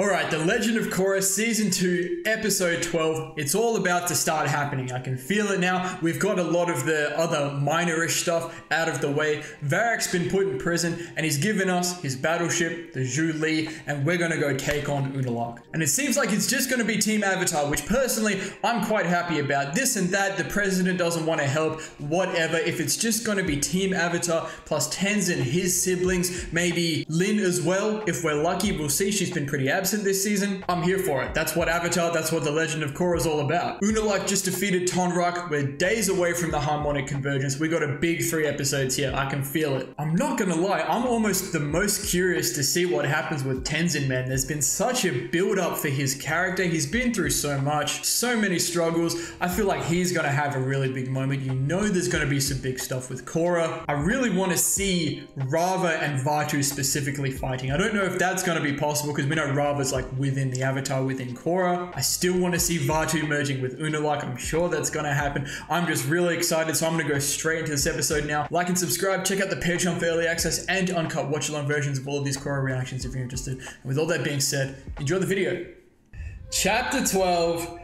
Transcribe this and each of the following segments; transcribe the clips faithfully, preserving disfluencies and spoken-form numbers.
Alright, The Legend of Korra, Season two, Episode twelve. It's all about to start happening. I can feel it now. We've got a lot of the other minorish stuff out of the way. Varrick's been put in prison, and he's given us his battleship, the Zhu Li, and we're going to go take on Unalaq. And it seems like it's just going to be Team Avatar, which personally, I'm quite happy about. This and that, the president doesn't want to help, whatever. If it's just going to be Team Avatar, plus Tenzin and his siblings, maybe Lin as well. If we're lucky, we'll see. She's been pretty active absent this season. I'm here for it. That's what Avatar, that's what The Legend of Korra is all about. Unalaq just defeated Tonraq. We're days away from the Harmonic Convergence. We got a big three episodes here. I can feel it. I'm not gonna lie, I'm almost the most curious to see what happens with Tenzin, man. There's been such a build-up for his character. He's been through so much, so many struggles. I feel like he's gonna have a really big moment. You know there's gonna be some big stuff with Korra. I really want to see Raava and Vaatu specifically fighting. I don't know if that's gonna be possible because we know Raava is like within the Avatar, within Korra. I still want to see Vaatu merging with Unalaq. I'm sure that's going to happen. I'm just really excited, so I'm going to go straight into this episode now. Like and subscribe, check out the Patreon for early access and uncut watch-along versions of all of these Korra reactions if you're interested. And with all that being said, enjoy the video. Chapter twelve,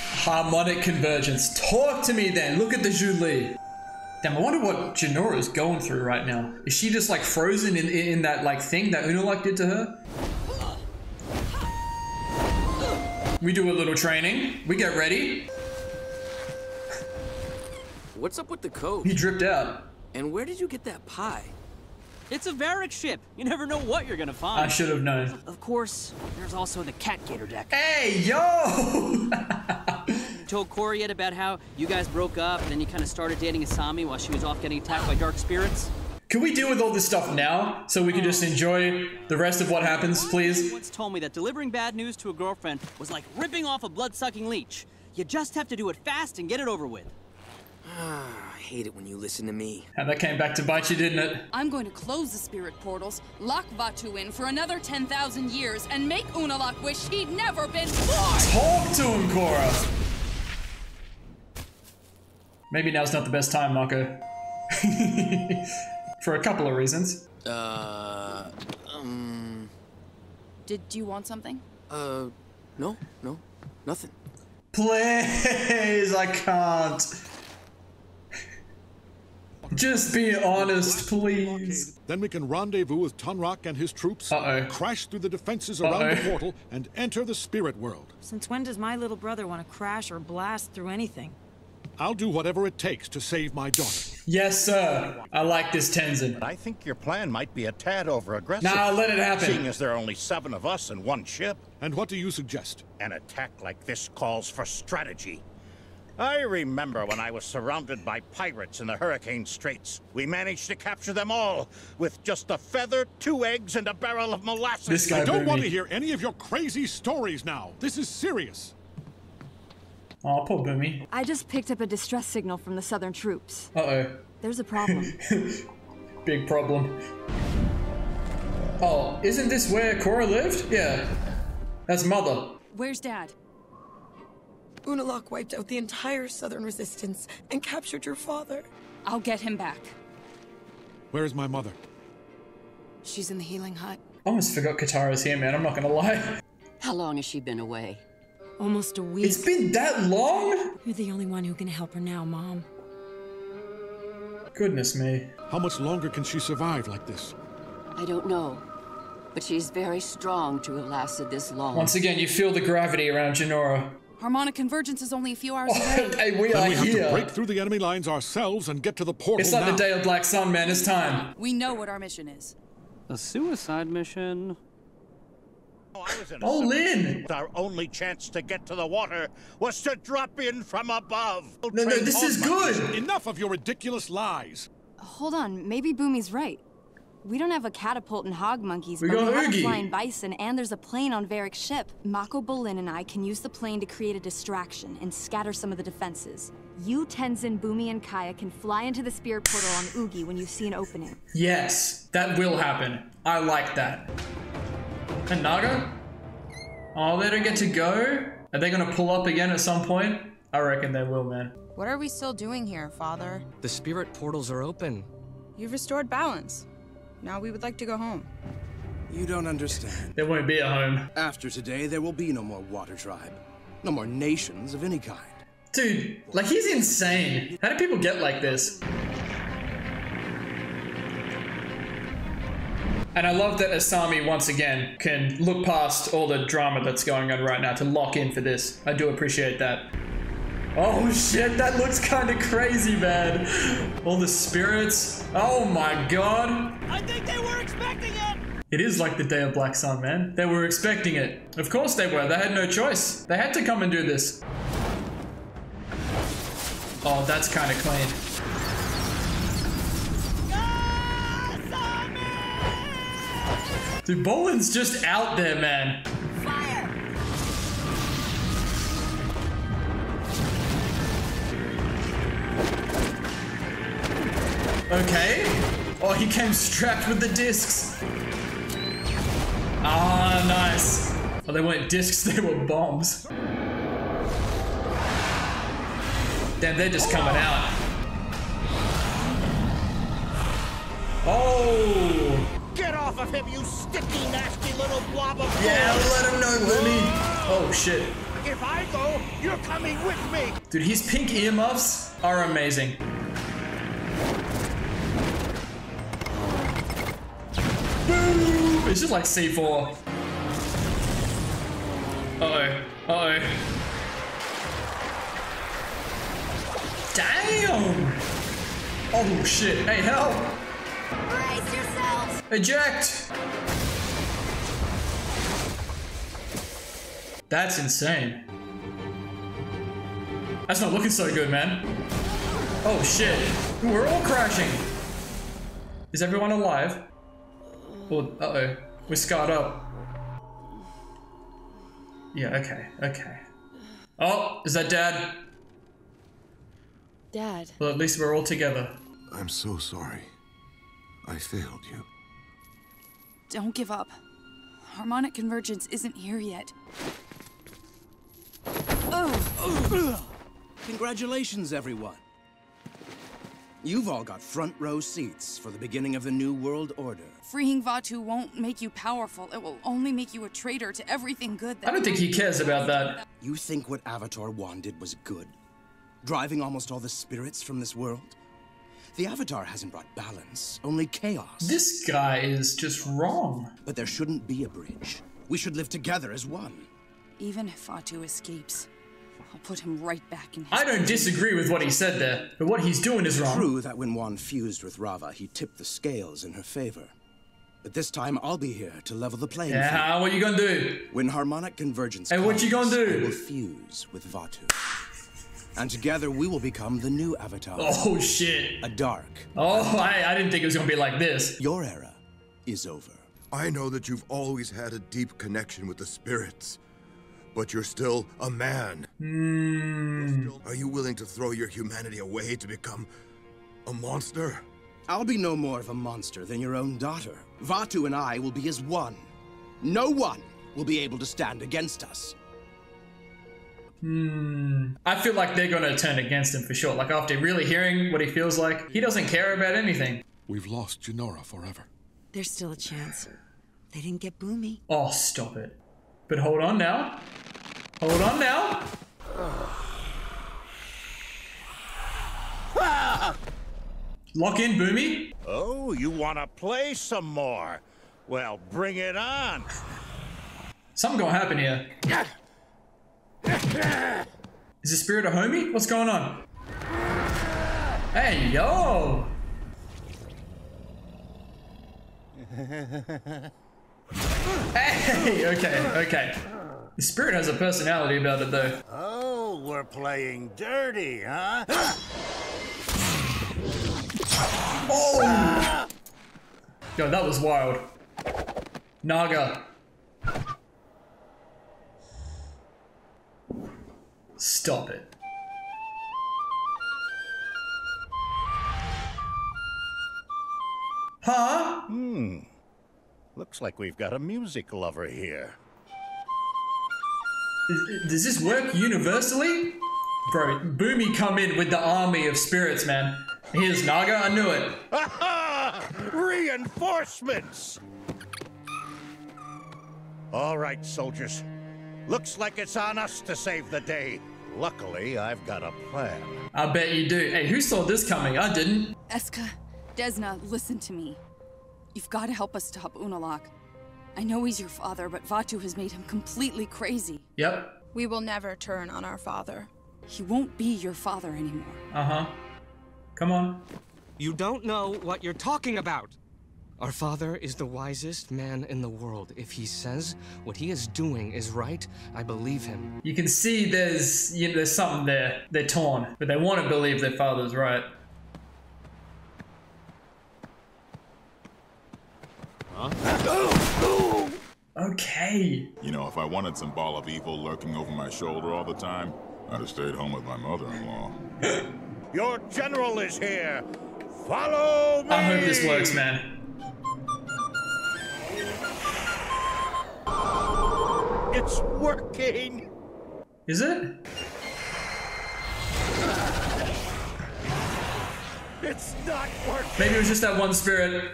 Harmonic Convergence. Talk to me then. Look at the Zhu Li. Damn, I wonder what Jinora is going through right now. Is she just like frozen in, in, in that like thing that Unalaq did to her? We do a little training. We get ready. What's up with the code? He dripped out. And where did you get that pie? It's a Varrick ship. You never know what you're gonna find. I should have known. Of course, there's also the cat gator deck. Hey, yo! You told Korra yet about how you guys broke up, and then you kind of started dating Asami while she was off getting attacked by dark spirits? Can we deal with all this stuff now so we can just enjoy the rest of what happens, please? You once told me that delivering bad news to a girlfriend was like ripping off a blood-sucking leech. You just have to do it fast and get it over with. I hate it when you listen to me. And that came back to bite you, didn't it? I'm going to close the spirit portals, lock Vaatu in for another ten thousand years, and make Unalaq wish he'd never been born! Talk to him, Korra! Maybe now's not the best time, Mako. For a couple of reasons. Uh, um... Did you want something? Uh, no, no, nothing. Please, I can't. Just be honest, please. Then we can rendezvous with Tonraq and his troops, uh-oh. Crash through the defenses around uh-oh. The portal, and enter the spirit world. Since when does my little brother want to crash or blast through anything? I'll do whatever it takes to save my daughter. Yes, sir. I like this Tenzin. But I think your plan might be a tad over-aggressive. Nah, let it happen. Seeing as there are only seven of us and one ship. And what do you suggest? An attack like this calls for strategy. I remember when I was surrounded by pirates in the Hurricane Straits. We managed to capture them all with just a feather, two eggs, and a barrel of molasses. This guy, I don't Bumi. want to hear any of your crazy stories now. This is serious. Aw, oh, poor Bumi. I just picked up a distress signal from the southern troops. Uh-oh. There's a problem. Big problem. Oh, isn't this where Korra lived? Yeah. That's Mother. Where's Dad? Unalaq wiped out the entire southern resistance and captured your father. I'll get him back. Where is my mother? She's in the healing hut. I almost forgot Katara's here, man. I'm not gonna lie. How long has she been away? Almost a week. It's been that long? You're the only one who can help her now, Mom. Goodness me. How much longer can she survive like this? I don't know, but she's very strong to have lasted this long. Once again, you feel the gravity around Jinora. Harmonic Convergence is only a few hours away. Hey, we are here. We have to break through the enemy lines ourselves and get to the portal. It's like now. The day of Black Sun, man. It's time. We know what our mission is. A suicide mission? Bolin! Our only chance to get to the water was to drop in from above. No, no, this is good! Enough of your ridiculous lies! Hold on, maybe Bumi's right. We don't have a catapult and hog monkeys, we but got we have a flying bison, and there's a plane on Varric's ship. Mako, Bolin, and I can use the plane to create a distraction and scatter some of the defenses. You, Tenzin, Bumi, and Kaya can fly into the spirit portal on Oogi when you see an opening. Yes, that will happen. I like that. And Naga? Oh, they don't get to go? Are they gonna pull up again at some point? I reckon they will, man. What are we still doing here, Father? The spirit portals are open. You've restored balance. Now we would like to go home. You don't understand. There won't be a home. After today, there will be no more water tribe. No more nations of any kind. Dude, like, he's insane. How do people get like this? And I love that Asami, once again, can look past all the drama that's going on right now to lock in for this. I do appreciate that. Oh shit, that looks kind of crazy, man. All the spirits. Oh my god. I think they were expecting it. It is like the Day of Black Sun, man. They were expecting it. Of course they were. They had no choice. They had to come and do this. Oh, that's kind of clean. Dude, Bolin's just out there, man. Fire. Okay. Oh, he came strapped with the discs. Ah, nice. Oh, they weren't discs, they were bombs. Damn, they're just coming out. Oh! Get off of him, you sticky, nasty little blob of blood. Yeah, let him know, Lemmy. Oh, shit. If I go, you're coming with me. Dude, his pink earmuffs are amazing. Boom! It's just like C four. Uh-oh. Uh-oh. Damn! Oh, shit. Hey, help! Brace yourselves! Eject! That's insane. That's not looking so good, man. Oh shit. We're all crashing. Is everyone alive? Oh, uh-oh. We're scarred up. Yeah, okay, okay. Oh, is that Dad? Dad. Well, at least we're all together. I'm so sorry. I failed you. Don't give up. Harmonic Convergence isn't here yet. Oh. Congratulations, everyone. You've all got front row seats for the beginning of the New World Order. Freeing Vaatu won't make you powerful. It will only make you a traitor to everything good. That I don't think he cares about that. You think what Avatar wanted was good? Driving almost all the spirits from this world? The Avatar hasn't brought balance, only chaos. This guy is just wrong. But there shouldn't be a bridge. We should live together as one. Even if Vaatu escapes, I'll put him right back in his I don't place. Disagree with what he said there, but what he's doing is wrong. True that when Wan fused with Raava, he tipped the scales in her favor. But this time, I'll be here to level the playing field. Yeah, what you gonna do? When Harmonic Convergence hey, comes, what you gonna do? I will fuse with Vaatu. And together we will become the new Avatar. Oh shit. A dark. Oh, I, I didn't think it was gonna be like this. Your era is over. I know that you've always had a deep connection with the spirits, but you're still a man. Mm. Still, are you willing to throw your humanity away to become a monster? I'll be no more of a monster than your own daughter. Vaatu and I will be as one. No one will be able to stand against us. Hmm. I feel like they're going to turn against him for sure. Like, after really hearing what he feels like, he doesn't care about anything. We've lost Jinora forever. There's still a chance. They didn't get Bumi. Oh, stop it. But hold on now. Hold on now. Lock in, Bumi. Oh, you want to play some more? Well, bring it on. Something's going to happen here. Is the spirit a homie? What's going on? Hey, yo! Hey, okay, okay. The spirit has a personality about it, though. Oh, we're playing dirty, huh? Oh! Yo, that was wild. Naga. Stop it. Huh? Hmm. Looks like we've got a music lover here. Is, does this work universally? Bro, Bumi come in with the army of spirits, man. Here's Naga, I knew it. Aha! Reinforcements! All right, soldiers. Looks like it's on us to save the day. Luckily, I've got a plan. I bet you do. Hey, who saw this coming? I didn't. Eska, Desna, listen to me. You've got to help us stop Unalaq. I know he's your father, but Vaatu has made him completely crazy. Yep. We will never turn on our father. He won't be your father anymore. Uh-huh. Come on. You don't know what you're talking about. Our father is the wisest man in the world. If he says what he is doing is right, I believe him. You can see there's, you know, there's something there. They're torn, but they want to believe their father's right. Huh? Okay. You know, if I wanted some ball of evil lurking over my shoulder all the time, I'd have stayed home with my mother-in-law. Your general is here. Follow me. I hope this works, man. It's working. Is it? It's not working. Maybe it was just that one spirit.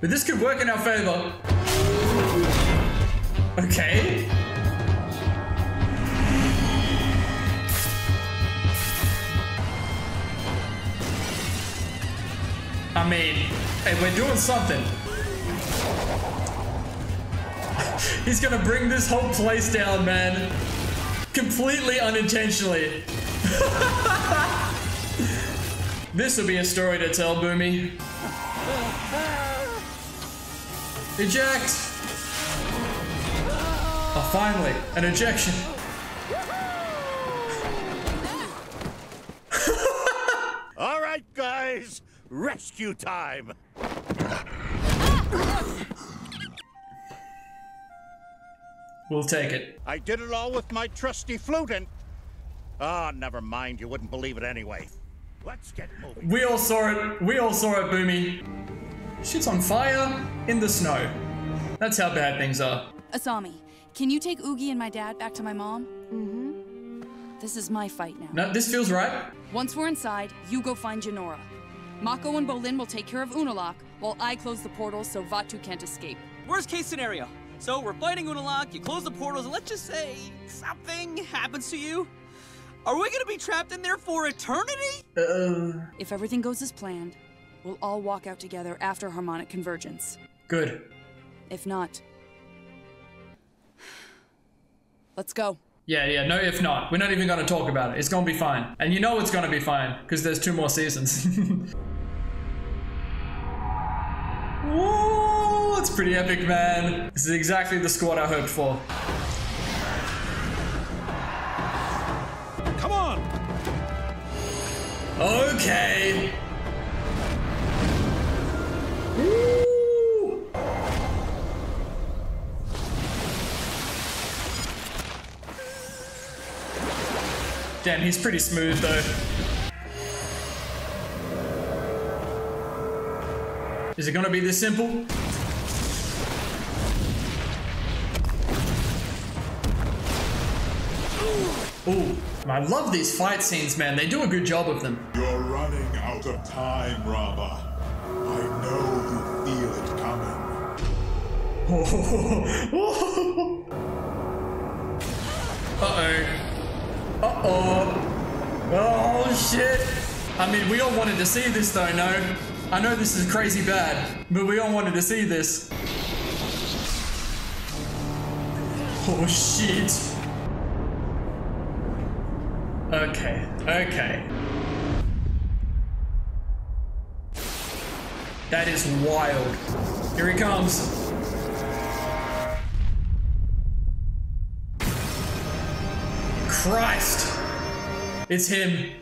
But this could work in our favor. Okay. I mean, hey, we're doing something. He's gonna bring this whole place down, man. Completely unintentionally. This will be a story to tell, Bumi. Eject! Oh, finally, an ejection. All right, guys, rescue time. We'll take it. I did it all with my trusty flute and... Ah, oh, never mind, you wouldn't believe it anyway. Let's get moving. We all saw it, we all saw it, Bumi. Shit's on fire in the snow. That's how bad things are. Asami, can you take Oogi and my dad back to my mom? Mm-hmm. This is my fight now. No, this feels right. Once we're inside, you go find Jinora. Mako and Bolin will take care of Unalaq while I close the portals so Vaatu can't escape. Worst case scenario. So we're fighting Unalaq, you close the portals, and let's just say something happens to you. Are we gonna be trapped in there for eternity? Uh. If everything goes as planned, we'll all walk out together after Harmonic Convergence. Good. If not... Let's go. Yeah, yeah, no if not. We're not even gonna talk about it. It's gonna be fine. And you know it's gonna be fine, because there's two more seasons. Whoa, that's pretty epic, man. This is exactly the squad I hoped for. Come on! Okay! Woo! Damn, he's pretty smooth though. Is it gonna be this simple? Ooh, I love these fight scenes, man. They do a good job of them. You're running out of time, Raava. I know you feel it coming. Uh-oh. Uh-oh. Oh, shit. I mean, we all wanted to see this, though, no? I know this is crazy bad, but we all wanted to see this. Oh, shit. Okay. Okay. That is wild. Here he comes. Christ! It's him.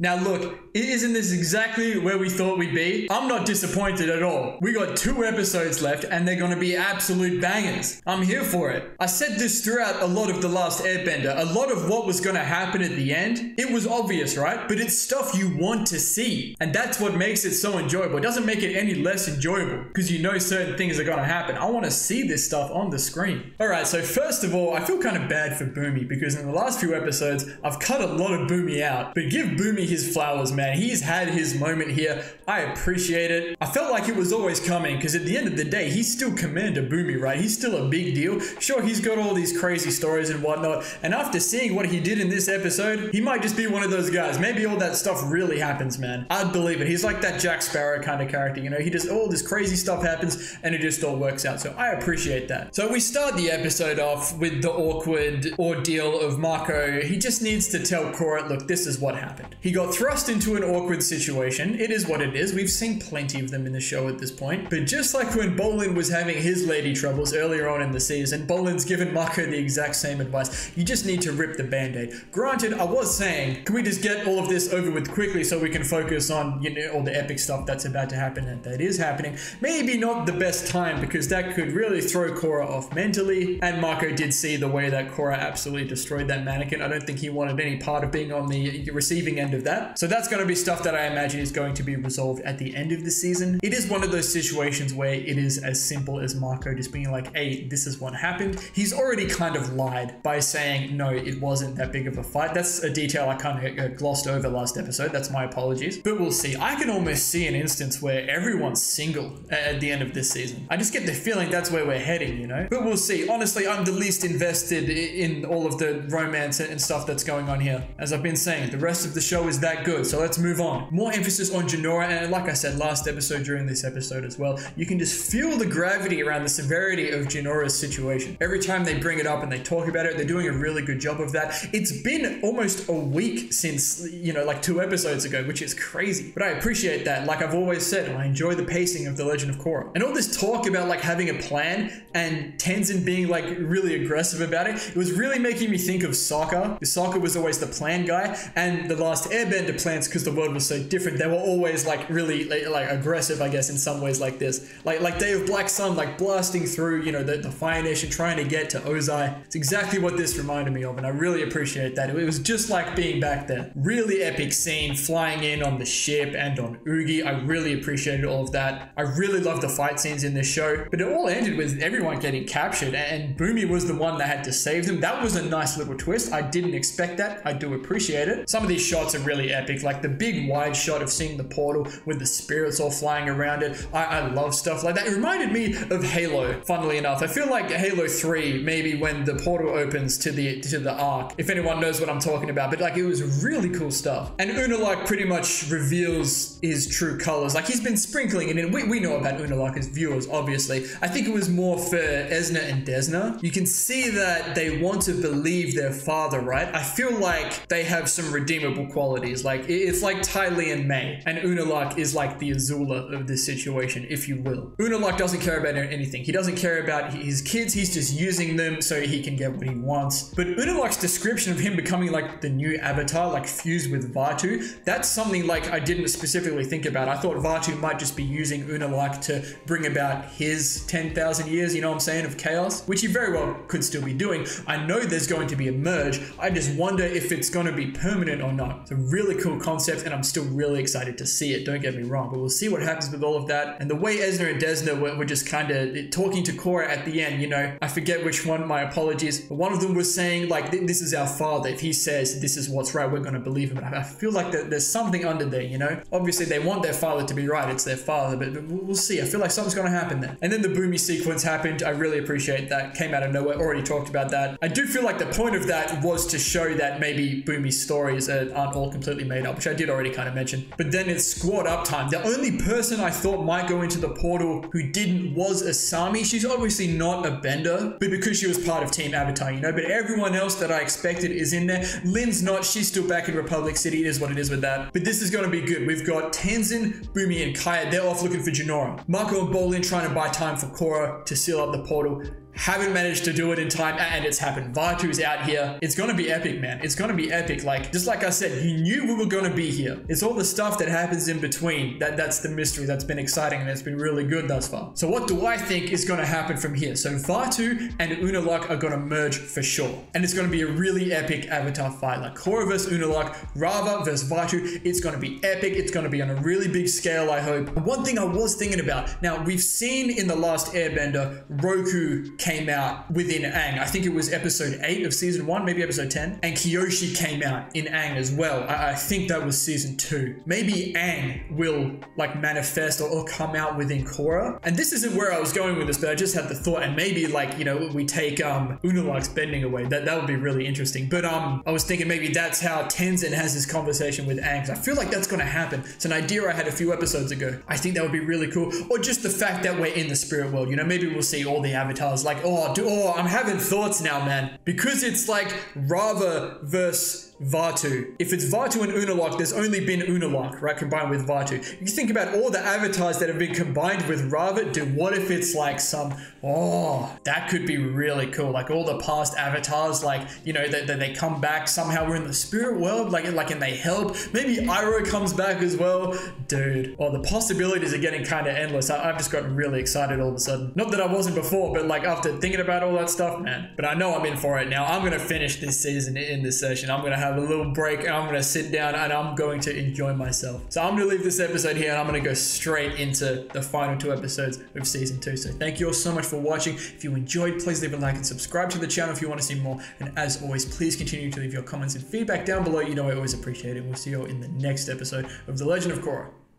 Now look, isn't this exactly where we thought we'd be? I'm not disappointed at all. We got two episodes left and they're gonna be absolute bangers. I'm here for it. I said this throughout a lot of The Last Airbender. A lot of what was gonna happen at the end, it was obvious, right? But it's stuff you want to see. And that's what makes it so enjoyable. It doesn't make it any less enjoyable because you know certain things are gonna happen. I wanna see this stuff on the screen. All right, so first of all, I feel kind of bad for Bumi because in the last few episodes, I've cut a lot of Bumi out, but give Bumi his flowers, man. He's had his moment here. I appreciate it. I felt like it was always coming because at the end of the day, he's still Commander Bumi, right? He's still a big deal. Sure, he's got all these crazy stories and whatnot. And after seeing what he did in this episode, he might just be one of those guys. Maybe all that stuff really happens, man. I'd believe it. He's like that Jack Sparrow kind of character, you know? He just, all this crazy stuff happens and it just all works out. So I appreciate that. So we start the episode off with the awkward ordeal of Mako. He just needs to tell Korra, look, this is what happened. He got thrust into an awkward situation. It is what it is. We've seen plenty of them in the show at this point. But just like when Bolin was having his lady troubles earlier on in the season, Bolin's given Mako the exact same advice. You just need to rip the band-aid. Granted, I was saying, can we just get all of this over with quickly so we can focus on, you know, all the epic stuff that's about to happen and that is happening. Maybe not the best time because that could really throw Korra off mentally. And Mako did see the way that Korra absolutely destroyed that mannequin. I don't think he wanted any part of being on the receiving end of that. So that's going to be stuff that I imagine is going to be resolved at the end of the season. It is one of those situations where it is as simple as Mako just being like, hey, this is what happened. He's already kind of lied by saying, no, it wasn't that big of a fight. That's a detail I kind of glossed over last episode. That's my apologies. But we'll see. I can almost see an instance where everyone's single at the end of this season. I just get the feeling that's where we're heading, you know? But we'll see. Honestly, I'm the least invested in all of the romance and stuff that's going on here. As I've been saying, the rest of the show is that good, so let's move on. More emphasis on Jinora, and like I said last episode, during this episode as well, you can just feel the gravity around the severity of Jinora's situation. Every time they bring it up and they talk about it, they're doing a really good job of that. It's been almost a week since, you know, like two episodes ago, which is crazy. But I appreciate that. Like I've always said, I enjoy the pacing of The Legend of Korra. And all this talk about like having a plan and Tenzin being like really aggressive about it, it was really making me think of Sokka. Sokka was always the plan guy, and The Last Airbender plans, because the world was so different, they were always like really like aggressive, I guess, in some ways like this. Like like Day of Black Sun, like blasting through, you know, the, the Fire Nation, trying to get to Ozai. It's exactly what this reminded me of, and I really appreciate that. It was just like being back there. Really epic scene, flying in on the ship and on Oogi. I really appreciated all of that. I really love the fight scenes in this show, but it all ended with everyone getting captured, and Bumi was the one that had to save them. That was a nice little twist. I didn't expect that. I do appreciate it. Some of these shots are really epic, like the big wide shot of seeing the portal with the spirits all flying around it. I, I love stuff like that. It reminded me of Halo, funnily enough. I feel like Halo three, maybe when the portal opens to the to the Ark, if anyone knows what I'm talking about, but like it was really cool stuff. And Unalaq pretty much reveals his true colors. Like he's been sprinkling it in. We, we know about Unalaq as viewers, obviously. I think it was more for Esna and Desna. You can see that they want to believe their father, right? I feel like they have some redeemable qualities. Like it's like Ty Lee and Mei, and Unalaq is like the Azula of this situation, if you will. Unalaq doesn't care about anything. He doesn't care about his kids. He's just using them so he can get what he wants. But Unalaq's description of him becoming like the new Avatar, like fused with Vaatu, that's something like I didn't specifically think about. I thought Vaatu might just be using Unalaq to bring about his ten thousand years, you know what I'm saying, of chaos, which he very well could still be doing. I know there's going to be a merge. I just wonder if it's going to be permanent or not. It's a really cool concept, and I'm still really excited to see it. Don't get me wrong, but we'll see what happens with all of that. And the way Esna and Desna were, were just kind of talking to Korra at the end, you know, I forget which one, my apologies, but one of them was saying like, this is our father. If he says this is what's right, we're going to believe him. And I feel like there's something under there, you know? Obviously they want their father to be right. It's their father, but we'll see. I feel like something's going to happen there. And then the Bumi sequence happened. I really appreciate that. Came out of nowhere. Already talked about that. I do feel like the point of that was to show that maybe Bumi's stories aren't all completely made up, which I did already kind of mention. But then it's squad up time. The only person I thought might go into the portal who didn't was Asami. She's obviously not a bender, but because she was part of Team Avatar, you know, but everyone else that I expected is in there. Lynn's not. She's still back in Republic City. It is what it is with that. But this is going to be good. We've got Tenzin, Bumi, and Kaya. They're off looking for Jinora. Mako and Bolin trying to buy time for Korra to seal up the portal. haven't managed to do it in time, and it's happened. Vaatu's out here. It's gonna be epic, man. It's gonna be epic. Like, just like I said, you knew we were gonna be here. It's all the stuff that happens in between. That, that's the mystery that's been exciting, and it's been really good thus far. So what do I think is gonna happen from here? So Vaatu and Unalaq are gonna merge for sure. And it's gonna be a really epic Avatar fight. Like Korra versus Unalaq, Raava versus Vaatu. It's gonna be epic. It's gonna be on a really big scale, I hope. And one thing I was thinking about, now we've seen in The Last Airbender, Roku came out within Aang. I think it was episode eight of season one, maybe episode ten. And Kyoshi came out in Aang as well. I, I think that was season two. Maybe Aang will like manifest or, or come out within Korra. And this isn't where I was going with this, but I just had the thought, and maybe like, you know, we take um, Unalaq's bending away. That, that would be really interesting. But um, I was thinking maybe that's how Tenzin has his conversation with Aang. I feel like that's gonna happen. It's an idea I had a few episodes ago. I think that would be really cool. Or just the fact that we're in the spirit world, you know, maybe we'll see all the avatars. Like, oh, do, oh, I'm having thoughts now, man. Because it's like Raava versus Vaatu. If it's Vaatu and Unalaq, there's only been Unalaq, right, combined with Vaatu. You think about all the avatars that have been combined with Raava, dude, what if it's like some, oh, that could be really cool. Like all the past avatars, like, you know, that they, they come back somehow. We're in the spirit world, like, like, and they help. Maybe Iroh comes back as well. Dude, oh, the possibilities are getting kind of endless. I, I've just gotten really excited all of a sudden. Not that I wasn't before, but like after thinking about all that stuff, man. But I know I'm in for it now. I'm going to finish this season in this session. I'm going to have a little break, and I'm gonna sit down and I'm going to enjoy myself. So I'm gonna leave this episode here, and I'm gonna go straight into the final two episodes of season two. So thank you all so much for watching. If you enjoyed, please leave a like and subscribe to the channel if you want to see more. And as always, please continue to leave your comments and feedback down below. You know I always appreciate it. We'll see you all in the next episode of The Legend of Korra.